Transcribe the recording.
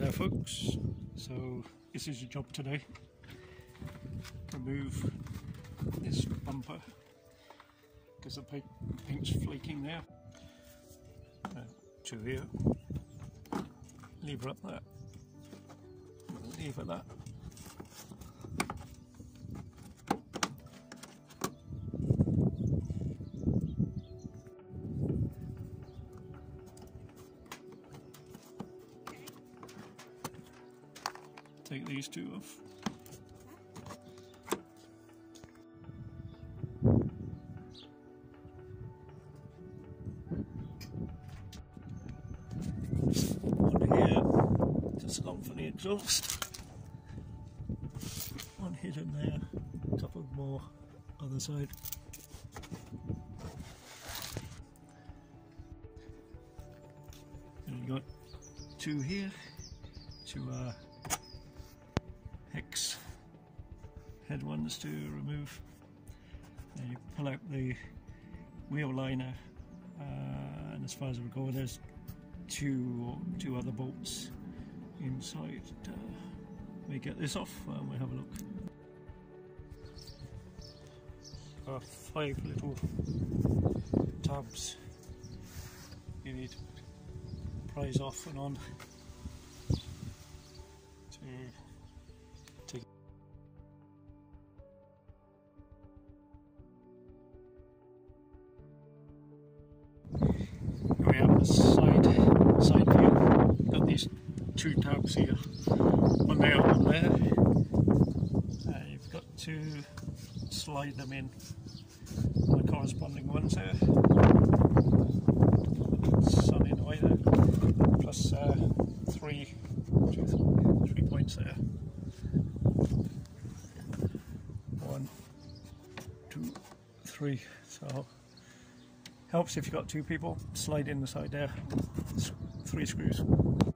Hi there folks, so this is your job today. Remove this bumper because the paint's flaking there. To here, lever up that, lever that. Take these two off. One here, just gone for the exhaust. One hidden there, coupled more other side. And you got two here, two hex head ones to remove. And you pull out the wheel liner, and as far as I recall, there's two other bolts inside. We get this off and we'll have a look. There are 5 little tabs you need to prise off and on. We have the side view. Got these 2 tabs here, one there, one there. You've got to slide them in the corresponding ones there. Sun in either. Plus 3 points there. 1, 2, 3. So. Helps if you've got 2 people, slide in the side there, 3 screws.